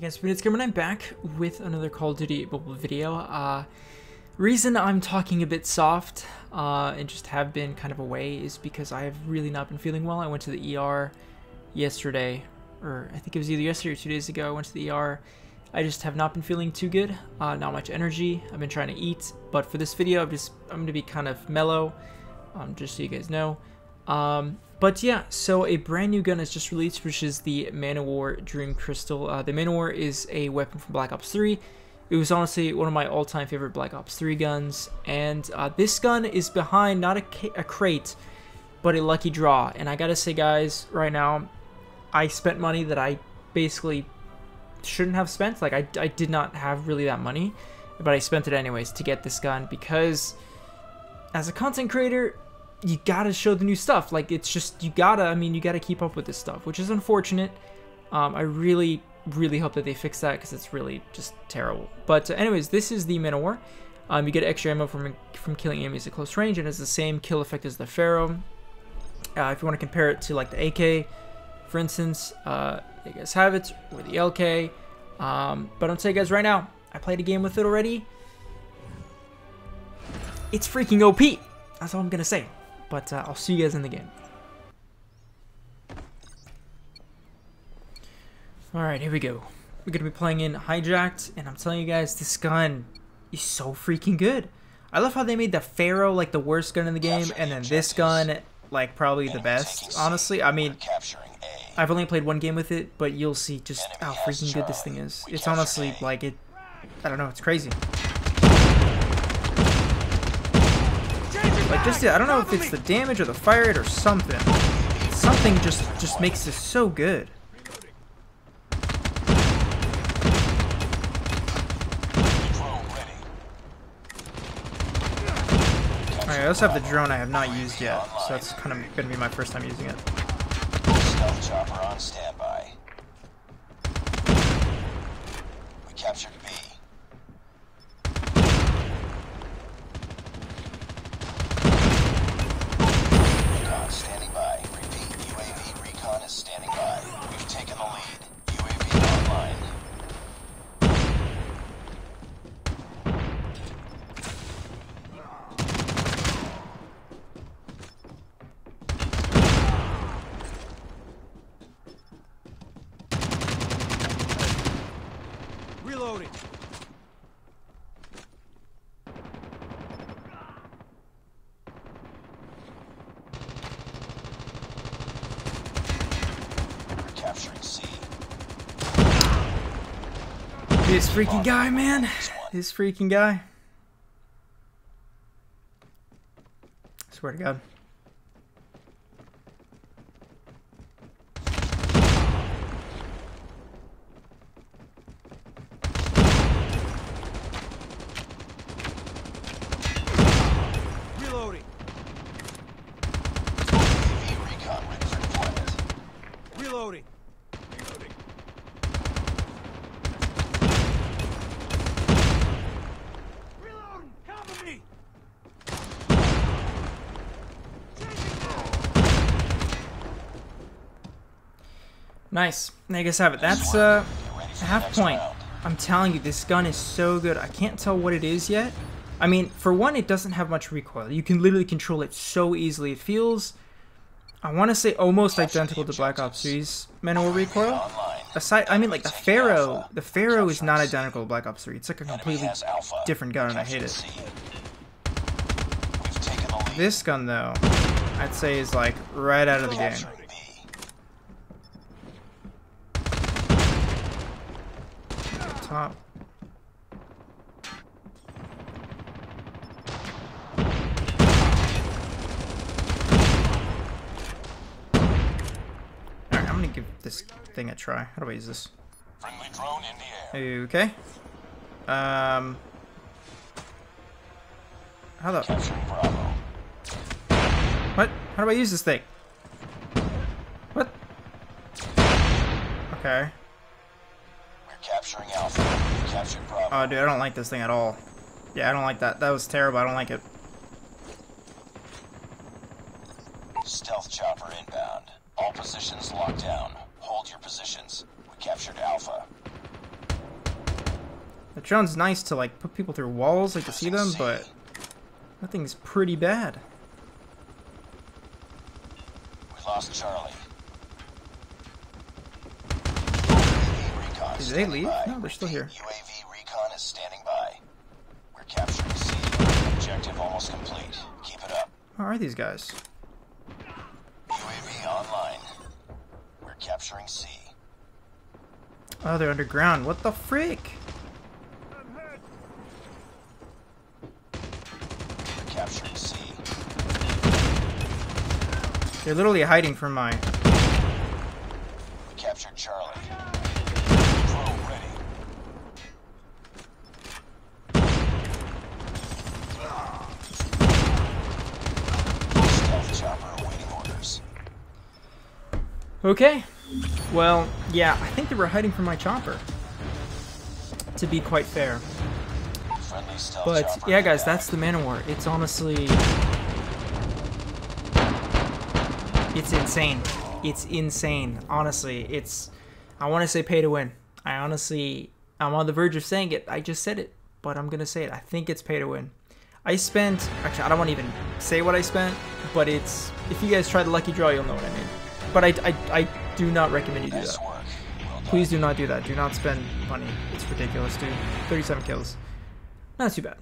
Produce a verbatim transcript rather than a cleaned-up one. Hey guys, it's Cameron, I'm back with another Call of Duty Mobile video. Uh, reason I'm talking a bit soft uh, and just have been kind of away is because I have really not been feeling well. I went to the E R yesterday, or I think it was either yesterday or two days ago. I went to the E R. I just have not been feeling too good, uh, not much energy. I've been trying to eat, but for this video, I'm just I'm gonna be kind of mellow, um, just so you guys know. Um, but yeah, so a brand new gun is just released, which is the Man-O-War Dream Crystal. Uh, the Man-O-War is a weapon from Black Ops three. It was honestly one of my all-time favorite Black Ops three guns, and uh, this gun is behind not a, a crate, but a lucky draw. And I gotta say, guys, right now, I spent money that I basically shouldn't have spent. Like I, I did not have really that money, but I spent it anyways to get this gun because, as a content creator, you gotta show the new stuff. Like, it's just, you gotta, I mean, you gotta keep up with this stuff, which is unfortunate. Um, I really, really hope that they fix that because it's really just terrible. But uh, anyways, this is the Man-O-War. Um, you get extra ammo from, from killing enemies at close range, and it's the same kill effect as the Pharaoh. Uh, if you want to compare it to like the A K, for instance, uh, you guys have it, or the L K. Um, but I'm telling you guys right now, I played a game with it already. It's freaking O P. That's all I'm gonna say. But uh, I'll see you guys in the game. Alright, here we go. We're going to be playing in Hijacked, and I'm telling you guys, this gun is so freaking good. I love how they made the Pharaoh like the worst gun in the game, and then this gun like probably the best, honestly. I mean, I've only played one game with it, but you'll see just how freaking good this thing is. It's honestly like it, I don't know, it's crazy. Like just, I don't know if it's the damage or the fire rate or something. Something just, just makes this so good. Alright, I also have the drone I have not used yet, so that's kind of going to be my first time using it. Stealth chopper on standby. We captured B. Reloading. Capturing C. This freaking guy, man. This freaking guy. Swear to God. Reloading. Reloading. Reload. Cover me. Nice. Now you guys have it. That's uh, half point. I'm telling you, this gun is so good. I can't tell what it is yet. I mean, for one, it doesn't have much recoil. You can literally control it so easily. It feels, I want to say, almost identical to Black Ops three's Man-O-War recoil. Aside, I mean, like the Pharaoh, the Pharaoh is not identical to Black Ops three. It's like a completely different gun, and I hate it. This gun, though, I'd say is like right out of the game. Top. Give this thing a try. How do I use this? Friendly drone in the air. Okay. Um. How the? What? How do I use this thing? What? Okay. We're capturing Alpha. We captured Bravo. Oh, dude, I don't like this thing at all. Yeah, I don't like that. That was terrible. I don't like it. Stealth chopper inbound. All positions locked down. Hold your positions. We captured Alpha. That sounds nice to like put people through walls, like to see them, but that thing's pretty bad. We lost Charlie. Did they leave? No, they're still here. U A V recon is standing by. We're capturing C. Objective almost complete. Keep it up. Where are these guys? U A V online. We're capturing C. Oh, they're underground. What the frick? We're capturing C. They're literally hiding from my. We captured Charlie. Okay, well, yeah, I think they were hiding from my chopper, to be quite fair. But, yeah, guys, that's the Man-O-War. It's honestly... It's insane. It's insane. Honestly, it's... I want to say pay to win. I honestly... I'm on the verge of saying it. I just said it, but I'm going to say it. I think it's pay to win. I spent... Actually, I don't want to even say what I spent, but it's... If you guys try the lucky draw, you'll know what I mean. But I, I, I do not recommend you do that. Please do not do that. Do not spend money. It's ridiculous, dude. thirty-seven kills. Not too bad.